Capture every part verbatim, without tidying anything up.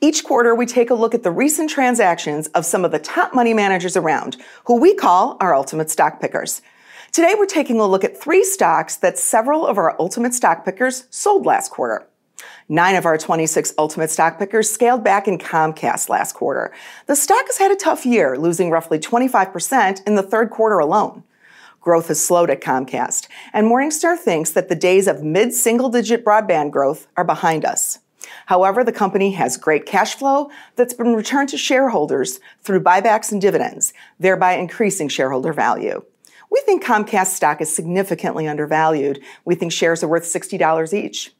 Each quarter, we take a look at the recent transactions of some of the top money managers around, who we call our ultimate stock pickers. Today, we're taking a look at three stocks that several of our ultimate stock pickers sold last quarter. Nine of our twenty-six ultimate stock pickers scaled back in Comcast last quarter. The stock has had a tough year, losing roughly twenty-five percent in the third quarter alone. Growth has slowed at Comcast, and Morningstar thinks that the days of mid-single-digit broadband growth are behind us. However, the company has great cash flow that's been returned to shareholders through buybacks and dividends, thereby increasing shareholder value. We think Comcast stock is significantly undervalued. We think shares are worth sixty dollars each.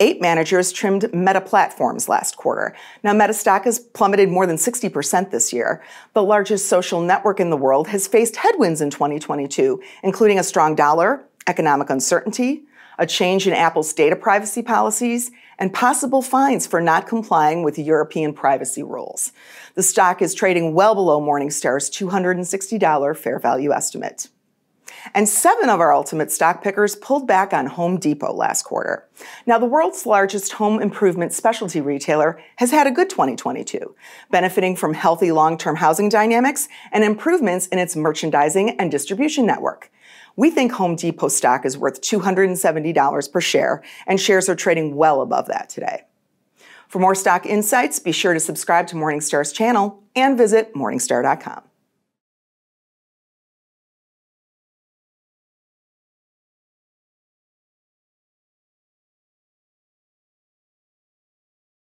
Eight managers trimmed Meta Platforms last quarter. Now, Meta stock has plummeted more than sixty percent this year. The largest social network in the world has faced headwinds in twenty twenty-two, including a strong dollar, economic uncertainty, a change in Apple's data privacy policies, and possible fines for not complying with European privacy rules. The stock is trading well below Morningstar's two hundred sixty dollar fair value estimate. And seven of our ultimate stock pickers pulled back on Home Depot last quarter. Now, the world's largest home improvement specialty retailer has had a good twenty twenty-two, benefiting from healthy long-term housing dynamics and improvements in its merchandising and distribution network. We think Home Depot stock is worth two hundred seventy dollars per share, and shares are trading well above that today. For more stock insights, be sure to subscribe to Morningstar's channel and visit Morningstar dot com.